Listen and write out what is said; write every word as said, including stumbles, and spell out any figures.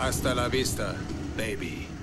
Hasta la vista, baby.